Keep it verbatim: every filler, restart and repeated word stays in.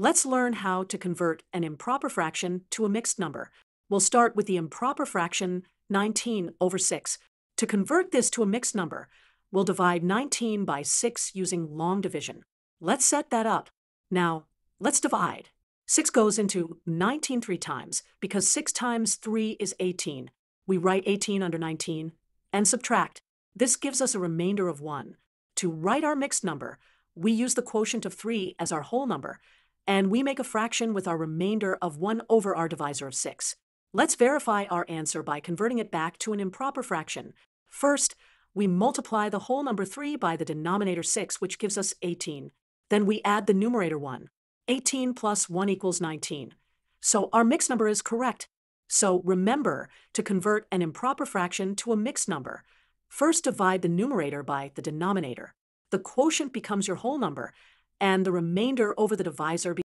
Let's learn how to convert an improper fraction to a mixed number. We'll start with the improper fraction nineteen over six. To convert this to a mixed number, we'll divide nineteen by six using long division. Let's set that up. Now, let's divide. six goes into nineteen three times, because six times three is eighteen. We write eighteen under nineteen and subtract. This gives us a remainder of one. To write our mixed number, we use the quotient of three as our whole number, and we make a fraction with our remainder of one over our divisor of six. Let's verify our answer by converting it back to an improper fraction. First, we multiply the whole number three by the denominator six, which gives us eighteen. Then we add the numerator one. eighteen plus one equals nineteen. So our mixed number is correct. So remember to convert an improper fraction to a mixed number. First, divide the numerator by the denominator. The quotient becomes your whole number, and the remainder over the divisor becomes